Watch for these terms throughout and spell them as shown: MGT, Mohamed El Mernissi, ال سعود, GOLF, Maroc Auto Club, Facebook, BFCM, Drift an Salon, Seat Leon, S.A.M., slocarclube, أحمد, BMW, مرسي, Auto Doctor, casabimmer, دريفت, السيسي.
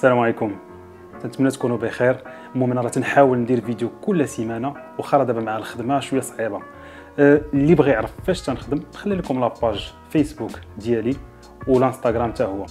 السلام عليكم. نتمنى تكونوا بخير. المهم انا راه تنحاول ندير فيديو كل سيمانه، واخا راه دابا مع الخدمه شويه صعيبه. اللي بغى يعرف فاش تنخدم نخلي لكم لاباج فيسبوك ديالي والانستغرام حتى هو.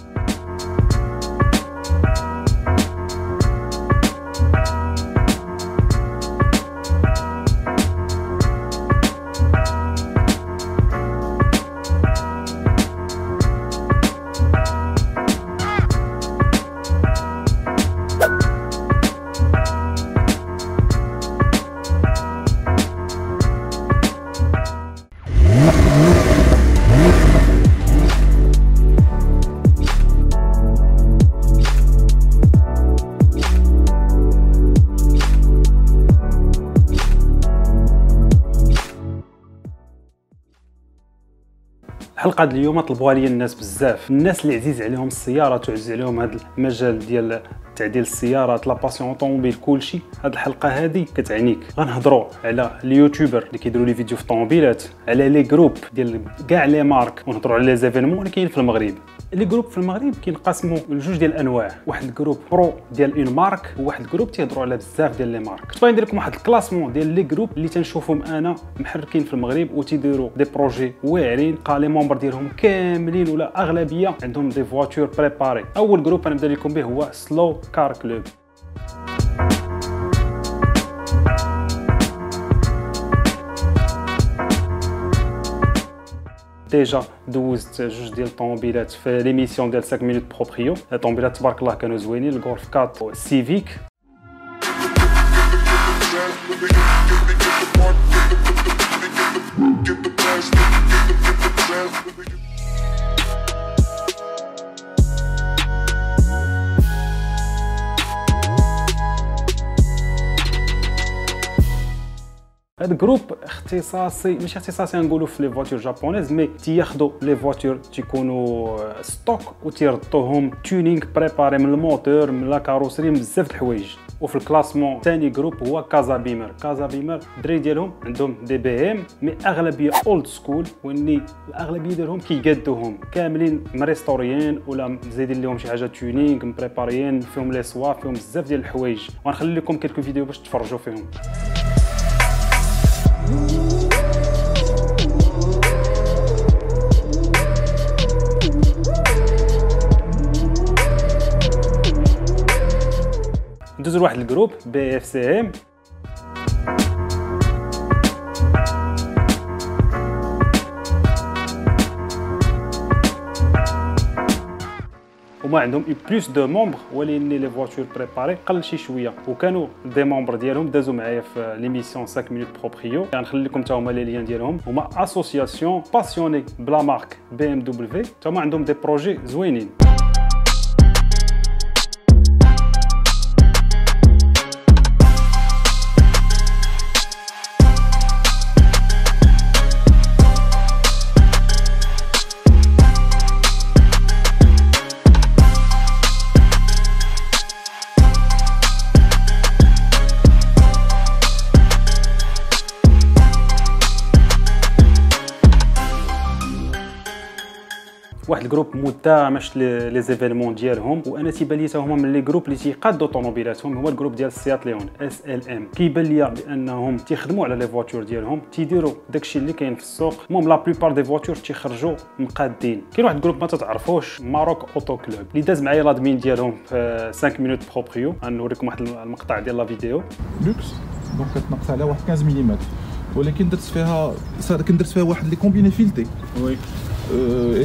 الحلقه ديال اليوم طلبوها لي الناس بزاف، الناس اللي عزيز عليهم السياره، تعزيز عليهم هذا المجال ديال تعديل السيارات، لاباسيون طوموبيل، كلشي. هاد الحلقه هادي كتعنيك. غنهضروا على اليوتيوبر اللي كيديروا لي فيديو في الطوموبيلات، على لي جروب ديال كاع لي مارك، ونهضروا على لي زيفينمون اللي كاين في المغرب. لي جروب في المغرب كينقسموا لجوج ديال الانواع، واحد الجروب برو ديال اون مارك، وواحد الجروب تيهضروا على بزاف ديال لي مارك. بغيت ندير لكم واحد الكلاسمون ديال لي جروب اللي تنشوفهم انا محركين في المغرب وتيديروا دي بروجي واعرين، قال لي ممبر ديالهم كاملين ولا اغلبيه عندهم دي فواتور بريباري. اول جروب انا نبدا لكم به هو سلو كار كلوب. ديجا دوزت جوج ديال الطوموبيلات في ليميسيون ديال 5 مينوت بروبريو. الطوموبيلات تبارك الله كانوا زوينين، الغولف 4 والسيفيك. هاد جروب اختصاصي، مش اختصاصي نقولوا في لي فواتور جابونيز، مي تياخذوا لي فواتور تيكونوا ستوك وتيردوهم تونينغ بريباري من الموتور، من لا كاروسري، من بزاف د الحوايج. وفي الكلاسمون ثاني جروب هو كازا بيمر. كازا بيمر الدراري ديالهم عندهم دي بي ام، مي اغلبيه اولد سكول، واني الاغلبيه ديالهم كيقادوهم كاملين مريستوريين ولا زايدين لهم شي حاجه تونينغ، مبريباريين فيهم لي سوا، فيهم بزاف ديال الحوايج. وغنخلي لكم كلكو فيديو باش تفرجوا فيهم. ندوز لواحد الجروب بي اف سي ام. هما عندهم بلوس دو ممبر، ولكن لي فواتور بريباري قل شي شويه، وكانوا دي ممبر ديالهم دازوا معايا في ليميسيون 5 مينوت بروبريو. غنخلي لكم حتى هما لي ليان ديالهم. هما اسوسياسيون باسيوني بلا مارك بي ام دبليو، حتى هما عندهم دي بروجي زوينين. واحد الجروب مدعمش لي زيفينمون ديالهم، وانا تيبان لي حتى هما من لي جروب اللي تيقادوا طوموبيلاتهم، هو الجروب ديال سيات ليون S.A.M. كيبان لي بانهم تيخدموا على لي فواتور ديالهم، تيديروا داكشي اللي كاين في السوق. المهم لا بلوبار دي فواتور تيخرجوا مقادين. كاين واحد الجروب ما تعرفوش، ماروك اوتو كلوب، اللي داز معايا لادمين ديالهم في 5 مينوت بروبريو. غنوريكم واحد المقطع ديال لا فيديو لوكس. دونك كتنقص على واحد 15 ملم، ولكن درت فيها واحد لي كومبيني فيلتي وي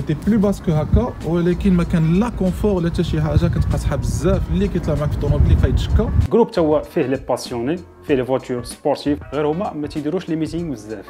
était plus basse que haka, ولكن ما كان لا كونفور لا حتى شي حاجه. كتقاصحها بزاف اللي كيطلع معاك في الطوموبيل كيتشكا. جروب تا هو فيه لي باسيوني، فيه لي فواتور سبورتيف، غير هما ما تيديروش لي ميتينغ بزاف.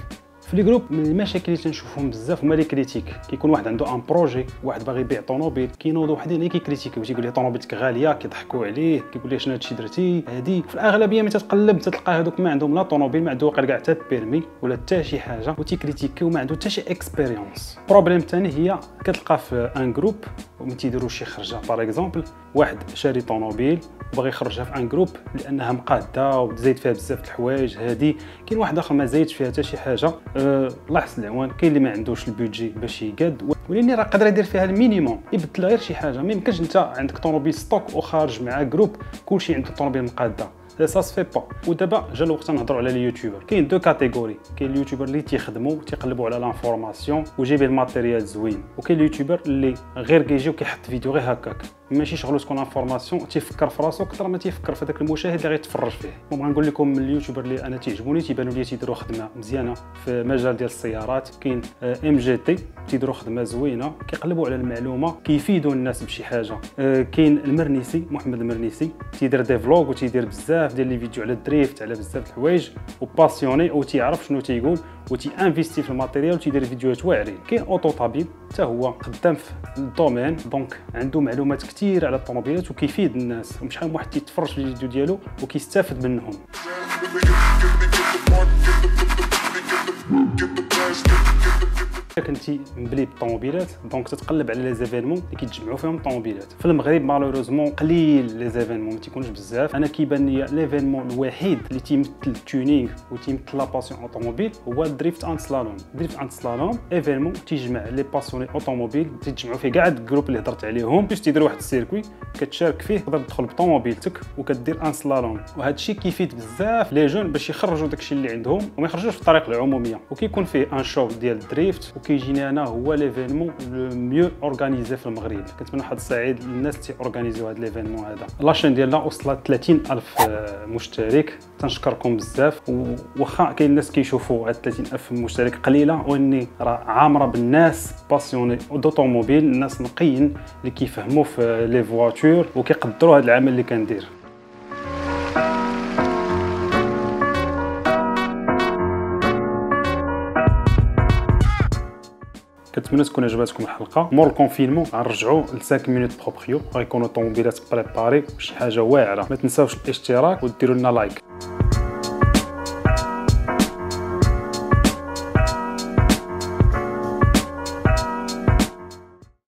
في لي جروب من المشاكل اللي تنشوفهم بزاف هما لي كريتيك. كيكون واحد عنده ان بروجي، واحد باغي يبيع طوموبيل، كينوض وحدين اللي كيكريتيكو، تيقول ليه طوموبيلتك غاليه، كيضحكوا عليه، كيقول ليه شنو هادشي درتي هادي. في الاغلبيه ملي تتقلب تلقى هذوك ما عندهم لا طوموبيل، ما عندهم كاع حتى بيرمي ولا حتى شي حاجه، وتيكريتيكي وما عنده حتى شي اكسبيريونس. بروبليم ثاني هي كتلقى في ان جروب وما تيديروش شي خرجه. باغ اكزومبل واحد شاري طوموبيل باغي يخرجها في ان جروب لانها مقاده وزايد فيها بزاف د الحوايج هادي. كاين واحد اخر ما زايدش فيها حتى شي حاجه. الله يحسن العوان. كاين اللي ما عندوش البودجي باش يقاد، ولاني راه قادر يدير فيها المينيموم، يبدل غير شي حاجه. ما يمكنش انت عندك طوموبيل ستوك وخارج مع جروب كلشي عنده طوموبيل مقاده، لا سا سفي با. ودابا جا الوقت نهضروا على اليوتيوبر. كاين دو كاتيجوري، كاين اليوتيوبر اللي تيخدموا تيقلبوا على لانفورماسيون وجايب الماتيريال زوين، وكاين اليوتيوبر اللي غير كيجي وكيحط فيديو غير هكاك، ماشي شغلو تكون انفورماسيون، تيفكر في راسو اكثر ما تيفكر في داك المشاهد اللي غيتفرج فيه. وبغا نقول لكم اليوتيوبر اللي انا تيعجبوني تيبانوا لي تيديروا خدمه مزيانه في مجال ديال السيارات، كاين MGT تيديروا خدمه زوينه، كيقلبوا على المعلومه، كيفيدوا الناس بشي حاجه. كاين المرنيسي، محمد المرنيسي تيدير دي فلوغ وتيدير بزاف ديال لي فيديو على الدريفت، على بزاف د الحوايج، وباسيوني وتيعرف شنو تيقول وتيانفيستي في الماتيريال وتيدير فيديوهات واعرين. كاين اوتو طبيب، حتى هو خدام في الدومين، دونك عنده معلومات كثير على الطوموبيلات وكيفيد الناس، وشحال من واحد تيتفرج في الفيديو ديالو وكيستافد منهم. كنتي مبلي بالطوموبيلات دونك تتقلب على لي زيفينمون اللي كيتجمعوا فيهم الطوموبيلات في المغرب. مالوريزمون قليل لي زيفينمون، ما تيكونش بزاف. انا كيبان لي ليفينمون الوحيد اللي تيمثل التونينغ وتيمثل لا باسيون اوتوموبيل هو دريفت ان سلالون. دريفت ان سلالون ايفينمون تيجمع لي باسيوني اوتوموبيل، تيجمعوا فيه كاع الجروب اللي هضرت عليهم باش تيدير واحد السيركوي كتشارك فيه، تقدر تدخل بطوموبيلتك وكدير ان سلالون. وهذا الشيء كيفيد بزاف لي جون باش يخرجوا داكشي اللي عندهم وما يخرجوش في الطريق العموميه، وكيكون فيه ان شو ديال الدريفت. كيجيني انا هو ليفينمون لو ميو اورغانيزي في المغرب. كنتمنى واحد السعيد الناس اللي تيورغانيزيو هذا ليفينمون هذا. لاشين ديالنا وصلت 30,000 مشترك، تنشكركم بزاف. وخا كاين الناس كيشوفوا هاد 30,000 مشترك قليله، واني راه عامره بالناس باسيوني دوطوموبيل، الناس نقيين اللي كيفهموا في لي فواتور وكيقدروا هاد العمل اللي كندير. كنتمنى تكون عجباتكم الحلقه. مور الكونفينمون غنرجعوا ل 5 مينوت بروبريو، غيكونوا الطوموبيلات بريباري وشي حاجه واعره. ما تنساوش الاشتراك وديروا لنا لايك.